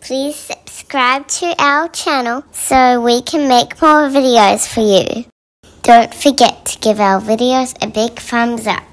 Please subscribe to our channel so we can make more videos for you. Don't forget to give our videos a big thumbs up.